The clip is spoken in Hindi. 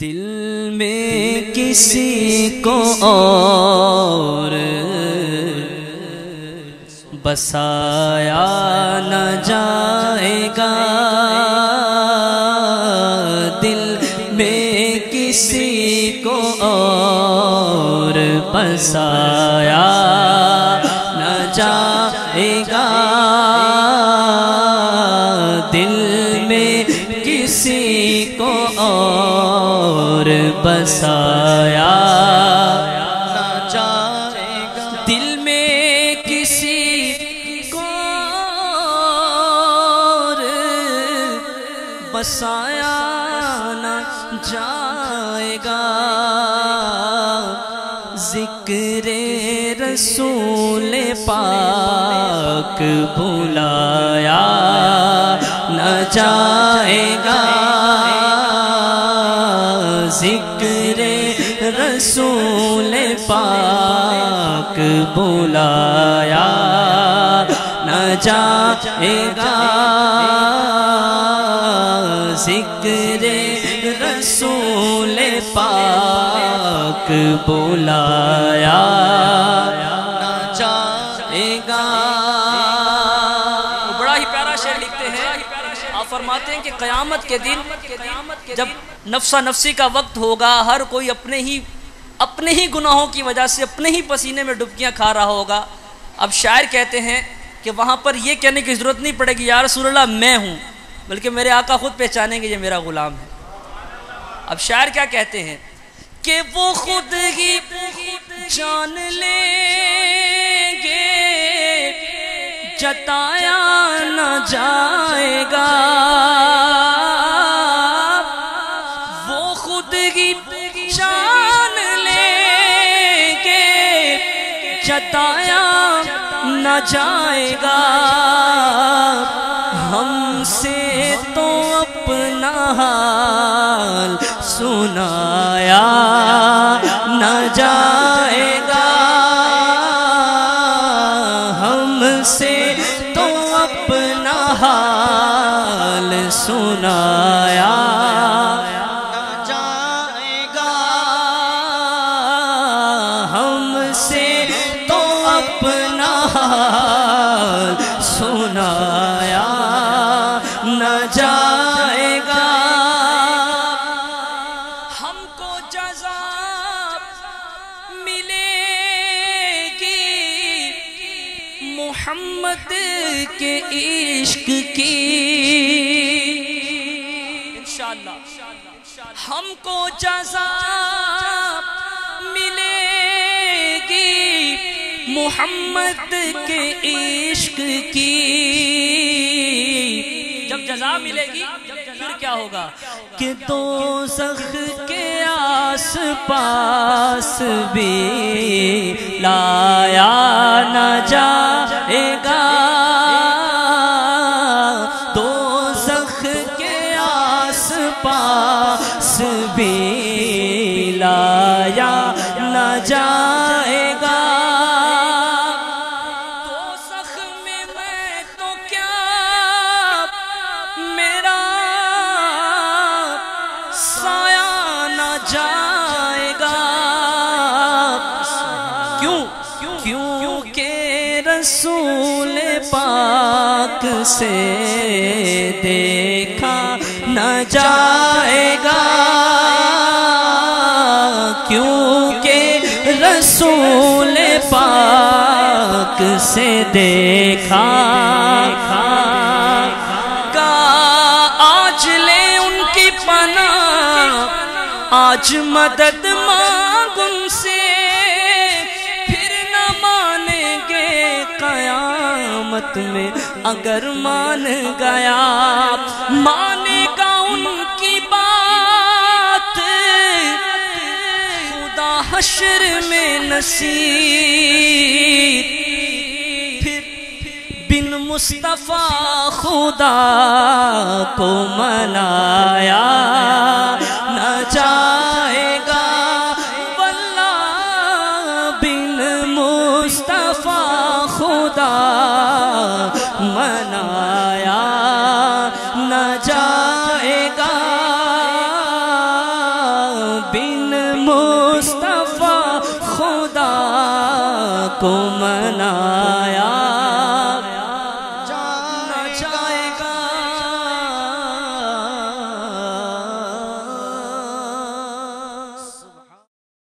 दिल में किसी को और बसाया न जाएगा, दिल में किसी को और बसाया न जाएगा, दिल में किसी को और बसाया न जाएगा, दिल में किसी को और बसाया न जाएगा। जिक्रे रसूल पाक बुलाया न जाएगा, जिक्रे रसूल पाक बुलाया न जाएगा, जिक्रे रसूल पाक बुलाया न जाएगा। बड़ा ही प्यारा शेर लिखते हैं, आप फरमाते हैं कि क़यामत के दिन जब नफ्सा नफ्सी का वक्त होगा, हर कोई अपने ही गुनाहों की वजह से अपने ही पसीने में डुबकियां खा रहा होगा। अब शायर कहते हैं कि वहाँ पर यह कहने की ज़रूरत नहीं पड़ेगी या रसूल अल्लाह मैं हूँ, बल्कि मेरे आका खुद पहचानेंगे ये मेरा ग़ुलाम है। अब शायर क्या कहते हैं कि वो खुद ही जान लेंगे, जताया न जाएगा, वो खुद ही जान लेंगे, जताया न जाएगा। हमसे तो अपना हाल सुनाया न जाएगा, हमसे तो अपना हाल सुनाया न जाएगा, हमसे तो अपना हाल सुनाया न जाएगा। मोहम्मद के इश्क की इंशाअल्लाह हमको जज़ा मिलेगी, मोहम्मद के इश्क की जब जज़ा मिलेगी फिर क्या होगा कि दोज़ख के आस पास भी लाया न जाएगा, दोज़ख के आस पास भी लाया न जाएगा। दोज़ख में मैं तो क्या मेरा साया न जाएगा, क्यों के रसूल पाक से देखा न जाएगा, क्योंकि रसूल पाक से देखा का आज ले उनकी पना, आज मदद मांग उनसे फिर न मानेंगे कयामत में, अगर मान गया मानेगा उनकी बात, खुदा हश्र में नसीब फिर बिन मुस्तफ़ा खुदा को मनाया न जाएगा, वल्ला बिन मुस्तफ़ा खुदा मनाया न जाएगा, मुस्तफा खुदा को मना।